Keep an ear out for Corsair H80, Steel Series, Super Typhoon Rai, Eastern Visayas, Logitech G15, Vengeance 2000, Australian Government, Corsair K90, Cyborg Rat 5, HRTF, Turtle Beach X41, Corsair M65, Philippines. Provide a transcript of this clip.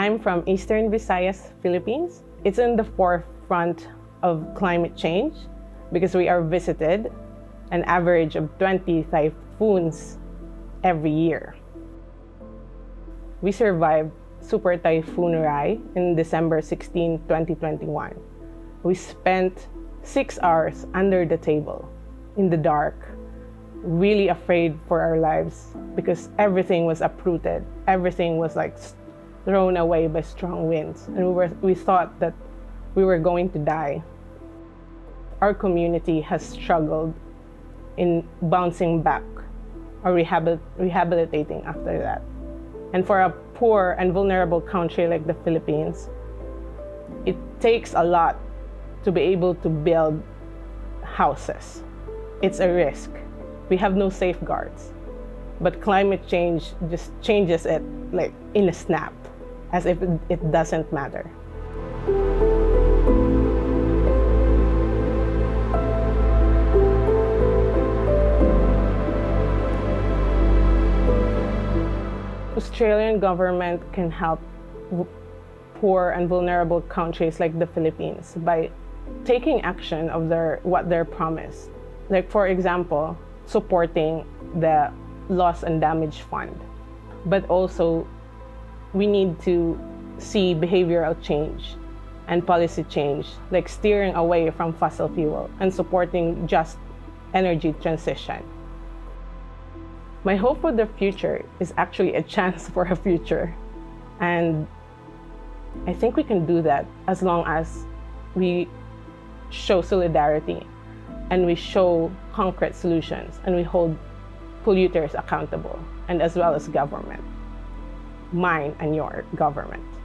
I'm from Eastern Visayas, Philippines. It's in the forefront of climate change because we are visited an average of 20 typhoons every year. We survived Super Typhoon Rai in December 16, 2021. We spent 6 hours under the table, in the dark, really afraid for our lives because everything was uprooted. Everything was like thrown away by strong winds, and we thought that we were going to die. Our community has struggled in bouncing back or rehabilitating after that. And for a poor and vulnerable country like the Philippines, it takes a lot to be able to build houses. It's a risk. We have no safeguards. But climate change just changes it like in a snap, as if it doesn't matter. Australian government can help poor and vulnerable countries like the Philippines by taking action of what they're promised. Like, for example, supporting the loss and damage fund. But also, we need to see behavioral change and policy change, like steering away from fossil fuel and supporting just energy transition. My hope for the future is actually a chance for a future. And I think we can do that as long as we show solidarity and we show concrete solutions and we hold polluters accountable, and as well as government, mine and your government.